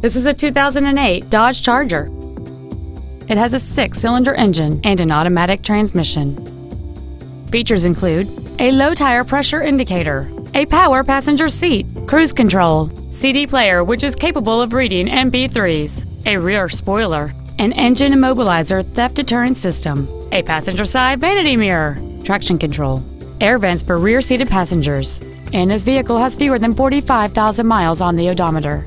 This is a 2008 Dodge Charger. It has a 6-cylinder engine and an automatic transmission. Features include a low tire pressure indicator, a power passenger seat, cruise control, CD player which is capable of reading MP3s, a rear spoiler, an engine immobilizer theft deterrent system, a passenger side vanity mirror, traction control, air vents for rear-seated passengers, and this vehicle has fewer than 45,000 miles on the odometer.